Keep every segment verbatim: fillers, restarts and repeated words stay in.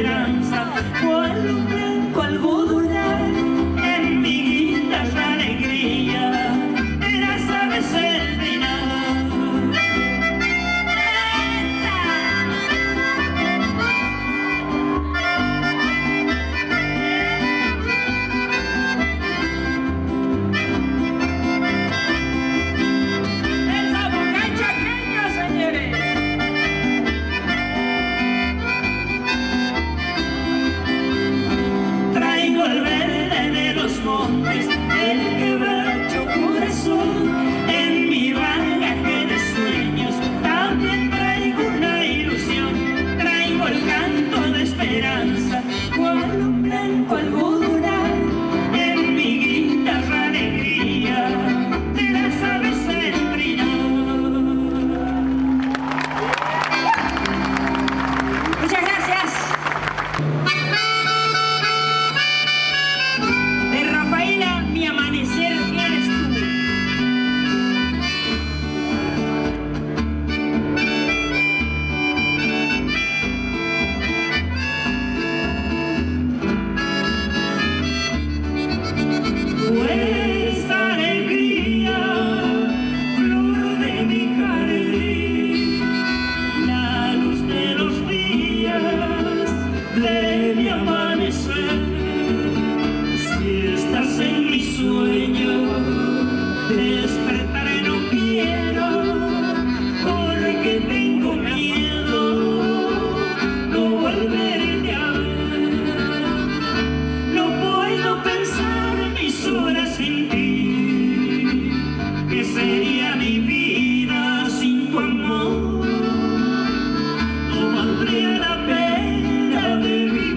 esperanza, cual un blanco algodonar en mi guitarra alegría, era, sabes, el dinar. El quebracho corazón, en mi bagaje de sueños también traigo una ilusión, traigo el canto de esperanza, cual un blanco algodonar, en mi guitarra alegría, de las aves el brillar. Muchas gracias. Valdría la pena de vivir.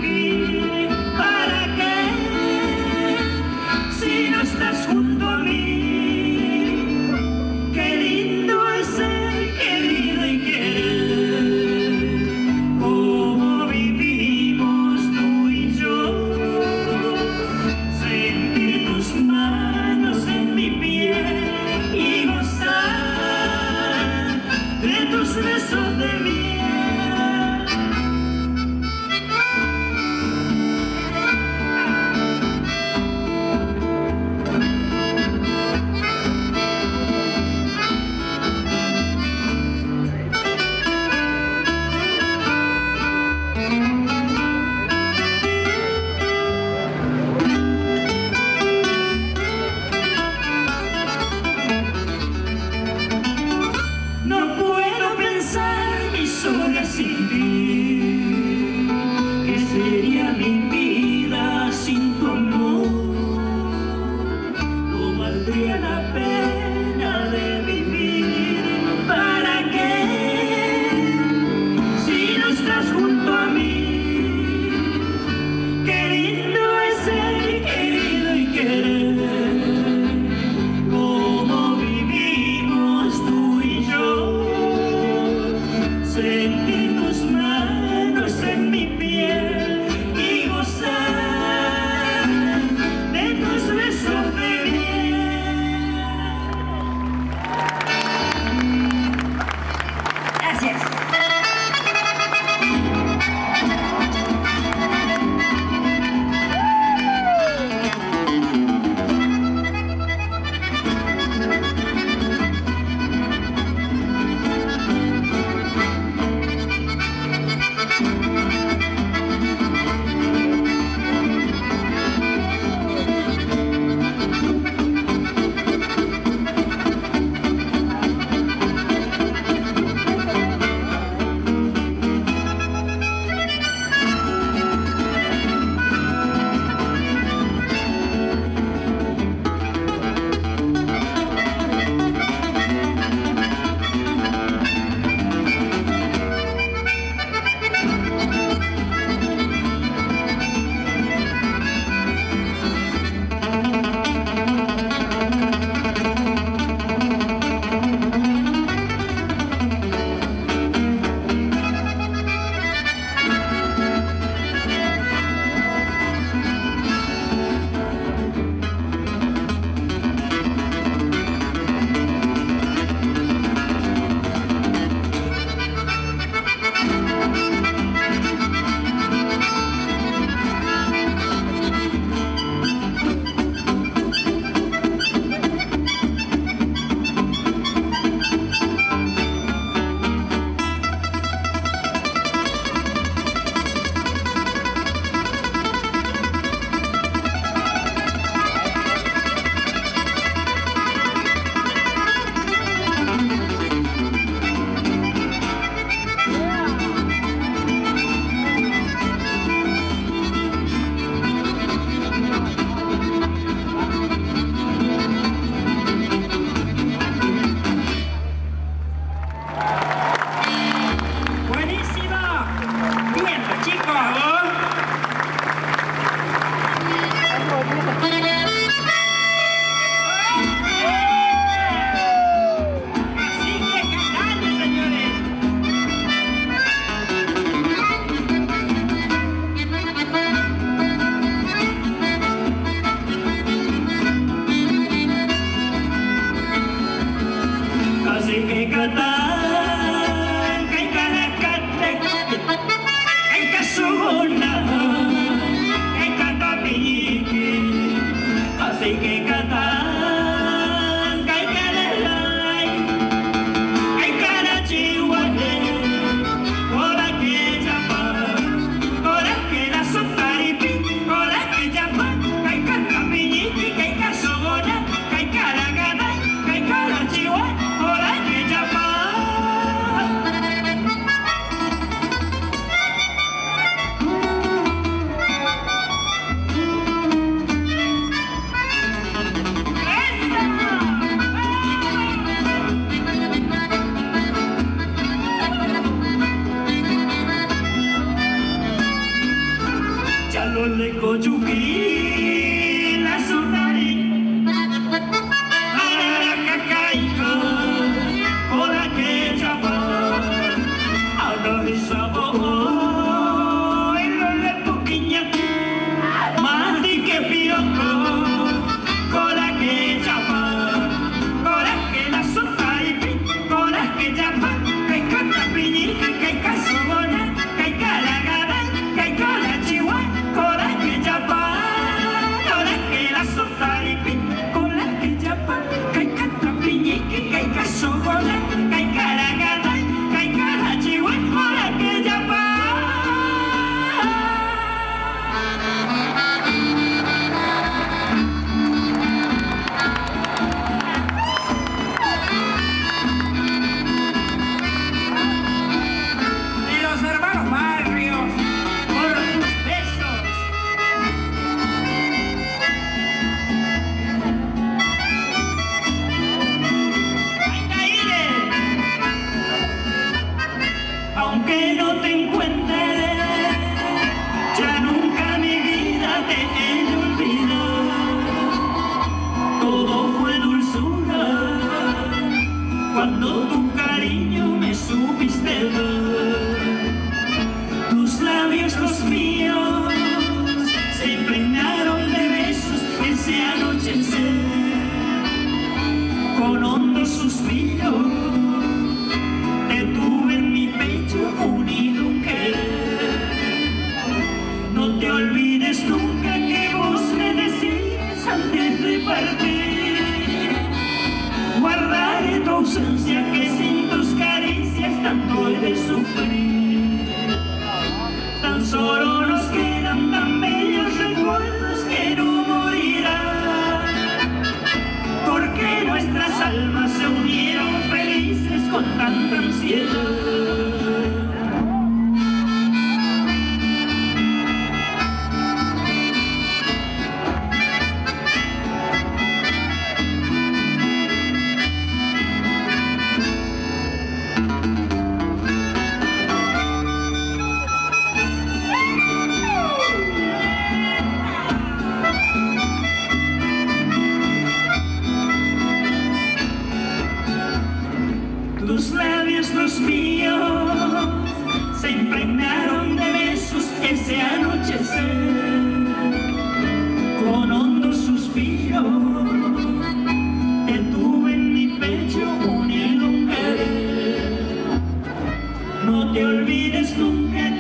No te olvides nunca.